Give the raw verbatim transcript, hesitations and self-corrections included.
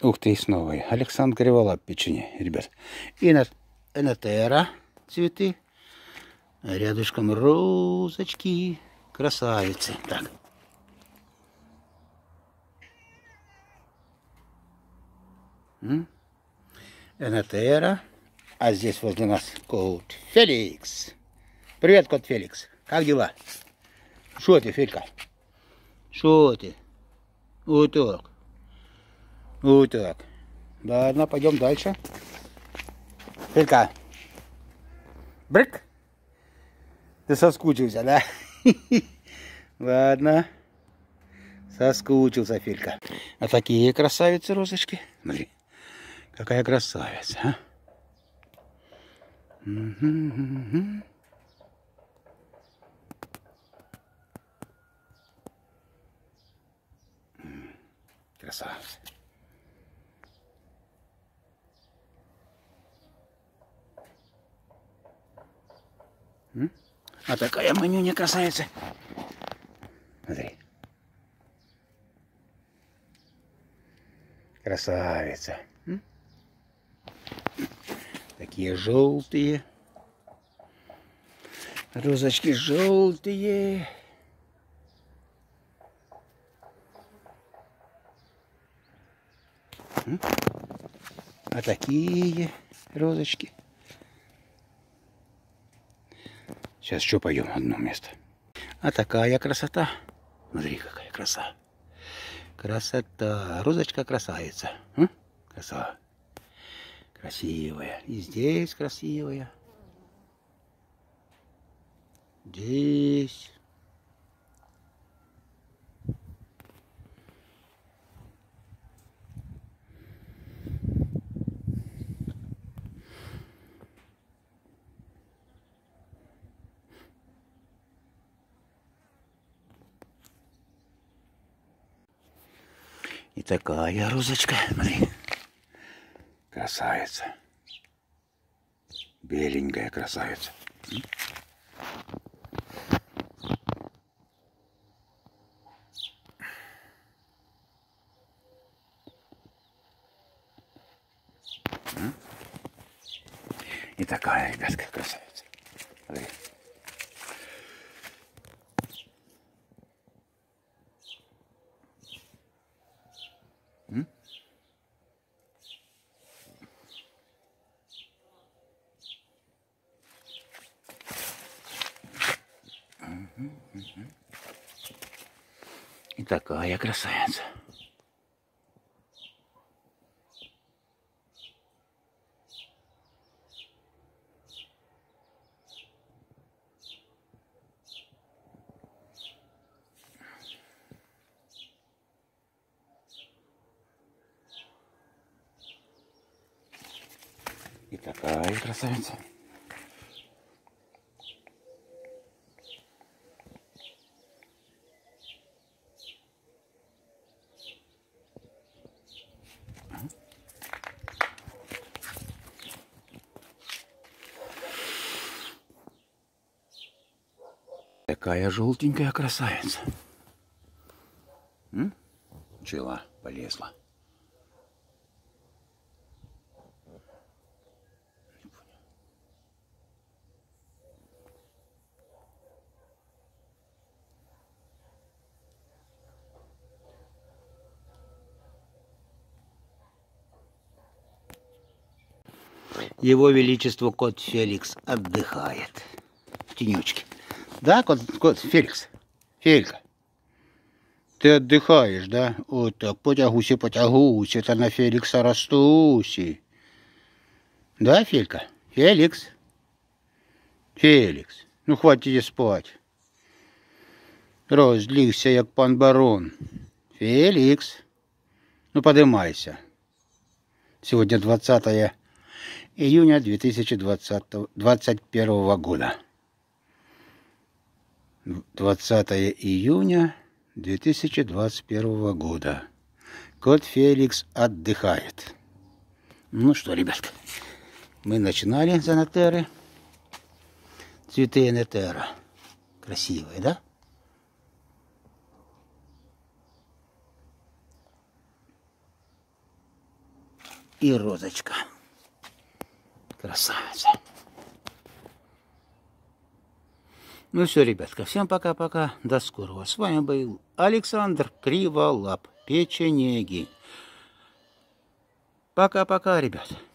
Ух ты, и снова я. Александр Криволап в печени, ребят. И Энотера цветы. Рядышком розочки. Красавицы. Так. Энотера. А здесь возле нас кот Феликс. Привет, кот Феликс. Как дела? Шо ты, Фелька? Шо ты? Вот так. Вот так. Ладно, пойдем дальше. Фелька. Брык. Ты соскучился, да? Ладно. Соскучился, Фелька. А такие красавицы розочки. Смотри. Какая красавица, а? Угу, угу. Красавцы. А такая манюня красавица. Смотри. Красавица. Такие желтые. Розочки желтые. А такие розочки. Сейчас еще пойдем одно место. А такая красота. Смотри, какая краса. Красота. Розочка красавица. М? Красава. Красивая. И здесь красивая. Здесь. И такая розочка, смотри, красавица, беленькая красавица. И такая, ребятка, красавица. Смотри. И такая красавица. И такая красавица. Такая желтенькая красавица. М? Пчела полезла. Его Величество кот Феликс отдыхает в тенечке. Да, кот, кот Феликс? Фелька, ты отдыхаешь, да? Вот так, потягуси, потягуси, это на Феликса растуси. Да, Фелька? Феликс? Феликс, ну хватит спать. Разлігся, як пан барон. Феликс, ну поднимайся. Сегодня двадцатое июня две тысячи двадцать первого года. двадцатое июня две тысячи двадцать первого года. Кот Феликс отдыхает. Ну что, ребятки, мы начинали с Энотеры. Цветы Энотера. Красивые, да? и розочка. Красавица. Ну все, ребятка, всем пока-пока, до скорого. С вами был Александр Криволап, печенеги. Пока-пока, ребят.